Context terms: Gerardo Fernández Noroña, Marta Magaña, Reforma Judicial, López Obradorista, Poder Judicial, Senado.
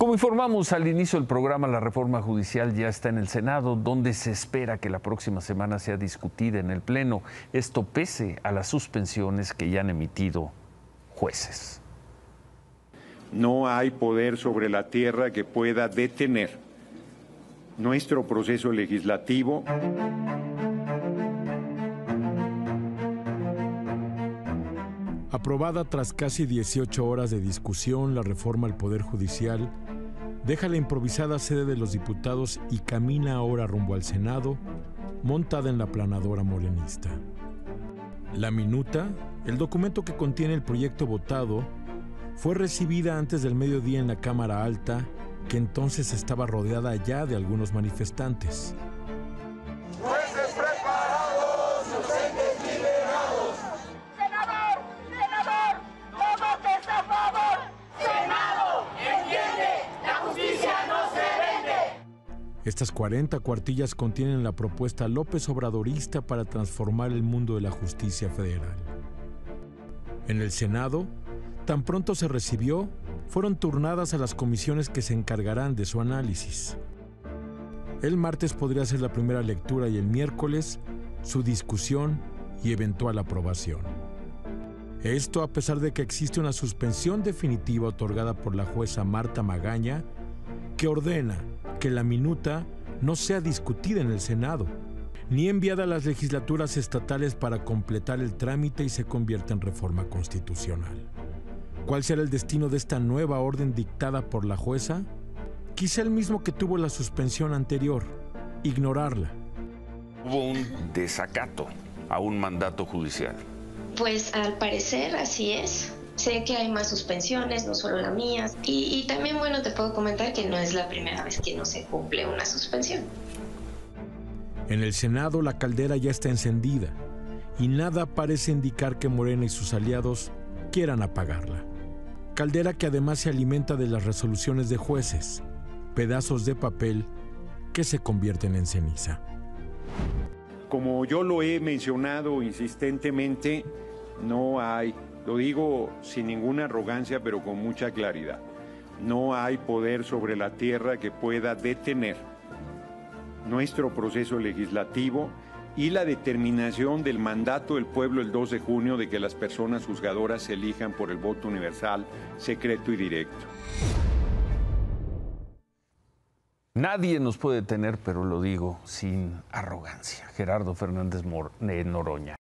Como informamos al inicio del programa, la reforma judicial ya está en el Senado, donde se espera que la próxima semana sea discutida en el Pleno. Esto pese a las suspensiones que ya han emitido jueces. No hay poder sobre la tierra que pueda detener nuestro proceso legislativo. Aprobada tras casi 18 horas de discusión, la reforma al Poder Judicial deja la improvisada sede de los diputados y camina ahora rumbo al Senado, montada en la aplanadora morenista. La minuta, el documento que contiene el proyecto votado, fue recibida antes del mediodía en la Cámara Alta, que entonces estaba rodeada ya de algunos manifestantes. Estas 40 cuartillas contienen la propuesta López Obradorista para transformar el mundo de la justicia federal. En el Senado, tan pronto se recibió, fueron turnadas a las comisiones que se encargarán de su análisis. El martes podría ser la primera lectura y el miércoles su discusión y eventual aprobación. Esto a pesar de que existe una suspensión definitiva otorgada por la jueza Marta Magaña que ordena que la minuta no sea discutida en el Senado, ni enviada a las legislaturas estatales para completar el trámite y se convierta en reforma constitucional. ¿Cuál será el destino de esta nueva orden dictada por la jueza? Quizá el mismo que tuvo la suspensión anterior, ignorarla. Hubo un desacato a un mandato judicial. Pues al parecer así es. Sé que hay más suspensiones, no solo la mía. Y también, bueno, te puedo comentar que no es la primera vez que no se cumple una suspensión. En el Senado la caldera ya está encendida y nada parece indicar que Morena y sus aliados quieran apagarla. Caldera que además se alimenta de las resoluciones de jueces, pedazos de papel que se convierten en ceniza. Como yo lo he mencionado insistentemente, no hay... Lo digo sin ninguna arrogancia, pero con mucha claridad. No hay poder sobre la tierra que pueda detener nuestro proceso legislativo y la determinación del mandato del pueblo el 2 de junio de que las personas juzgadoras se elijan por el voto universal, secreto y directo. Nadie nos puede detener, pero lo digo sin arrogancia. Gerardo Fernández Noroña.